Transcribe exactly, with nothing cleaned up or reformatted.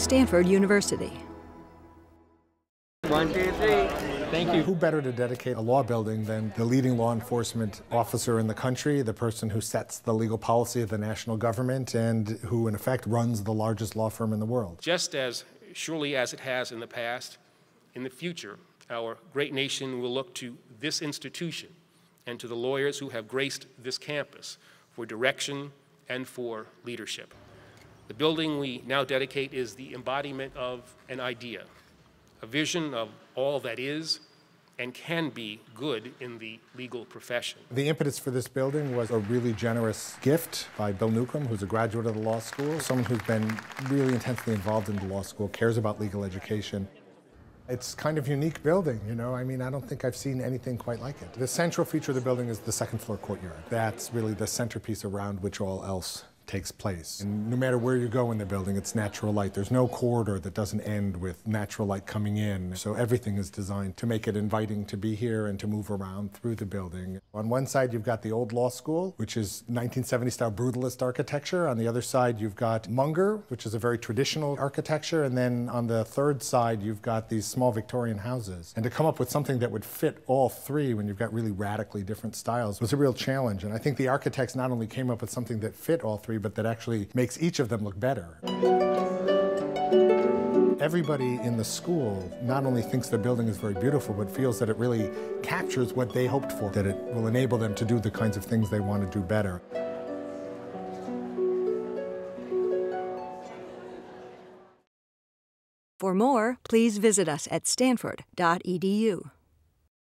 Stanford University. One, two, three. Thank you. Who better to dedicate a law building than the leading law enforcement officer in the country, the person who sets the legal policy of the national government, and who, in effect, runs the largest law firm in the world? Just as surely as it has in the past, in the future, our great nation will look to this institution and to the lawyers who have graced this campus for direction and for leadership. The building we now dedicate is the embodiment of an idea, a vision of all that is and can be good in the legal profession. The impetus for this building was a really generous gift by Bill Neukom, who's a graduate of the law school, someone who's been really intensely involved in the law school, cares about legal education. It's kind of unique building, you know? I mean, I don't think I've seen anything quite like it. The central feature of the building is the second floor courtyard. That's really the centerpiece around which all else takes place. And no matter where you go in the building, it's natural light. There's no corridor that doesn't end with natural light coming in. So everything is designed to make it inviting to be here and to move around through the building. On one side, you've got the old law school, which is nineteen seventies-style brutalist architecture. On the other side, you've got Munger, which is a very traditional architecture. And then on the third side, you've got these small Victorian houses. And to come up with something that would fit all three when you've got really radically different styles was a real challenge. And I think the architects not only came up with something that fit all three, but that actually makes each of them look better. Everybody in the school not only thinks the building is very beautiful, but feels that it really captures what they hoped for, that it will enable them to do the kinds of things they want to do better. For more, please visit us at stanford dot e d u.